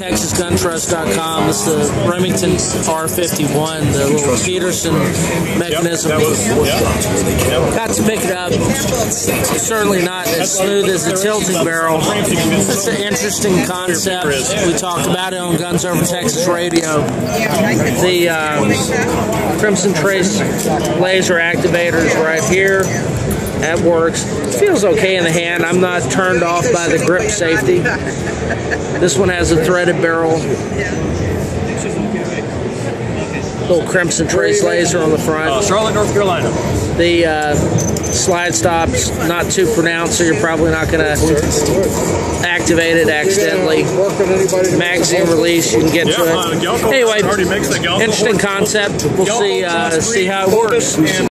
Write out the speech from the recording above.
TexasGunTrust.com. It's the Remington R51, the little Peterson mechanism. Got to pick it up. It's certainly not as smooth as a tilting barrel. It's an interesting concept. We talked about it on Guns Over Texas Radio. The Crimson Trace laser activators right here. That works. Feels okay in the hand. I'm not turned off by the grip safety. This one has a threaded barrel. Little Crimson Trace laser on the front. Charlotte, North Carolina. The slide stop's not too pronounced, so you're probably not going to activate it accidentally. Magazine release, you can get to it. Anyway, interesting concept. We'll see how it works.